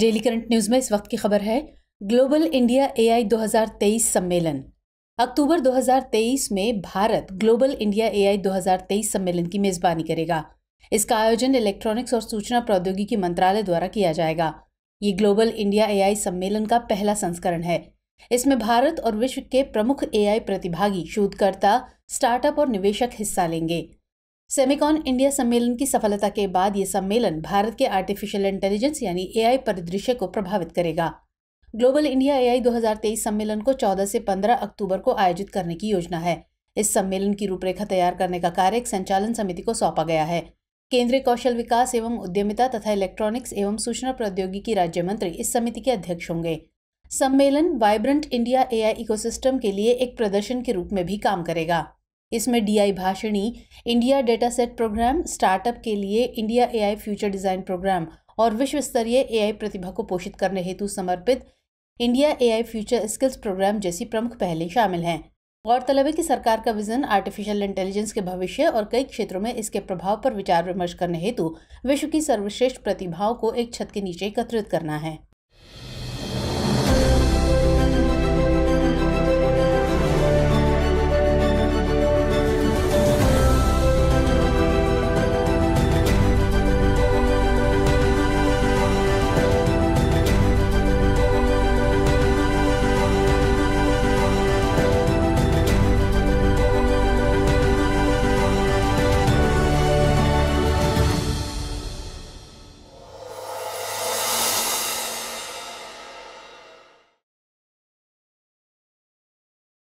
Daily current news में इस वक्त की खबर है ग्लोबल इंडिया एआई 2023 सम्मेलन। अक्टूबर 2023 में भारत ग्लोबल इंडिया एआई 2023 सम्मेलन की मेज़बानी करेगा। इसका आयोजन इलेक्ट्रॉनिक्स और सूचना प्रौद्योगिकी मंत्रालय द्वारा किया जाएगा। ये ग्लोबल इंडिया एआई सम्मेलन का पहला संस्करण है। इसमें भारत और विश्व के प्रमुख एआई प्रतिभागी, शोधकर्ता, स्टार्टअप और निवेशक हिस्सा लेंगे। सेमिकॉन इंडिया सम्मेलन की सफलता के बाद ये सम्मेलन भारत के आर्टिफिशियल इंटेलिजेंस यानी एआई परिदृश्य को प्रभावित करेगा। ग्लोबल इंडिया एआई 2023 सम्मेलन को 14 से 15 अक्टूबर को आयोजित करने की योजना है। इस सम्मेलन की रूपरेखा तैयार करने का कार्य संचालन समिति को सौंपा गया है। केंद्रीय कौशल विकास एवं उद्यमिता तथा इलेक्ट्रॉनिक्स एवं सूचना प्रौद्योगिकी राज्य मंत्री इस समिति के अध्यक्ष होंगे। सम्मेलन वाइब्रेंट इंडिया एआई इकोसिस्टम के लिए एक प्रदर्शन के रूप में भी काम करेगा। इसमें DI Bhashini, India dataset program, startup के लिए India AI future design program और विश्व स्तरीय एआई प्रतिभा को पोषित करने हेतु समर्पित India AI future skills program जैसी प्रमुख पहलें शामिल हैं। गौरतलब है कि सरकार का विजन आर्टिफिशियल इंटेलिजेंस के भविष्य और कई क्षेत्रों में इसके प्रभाव पर विचार विमर्श करने हेतु विश्व की सर्वश्रेष्ठ प्रतिभाओं को एक छत के नीचे एकत्रित करना है।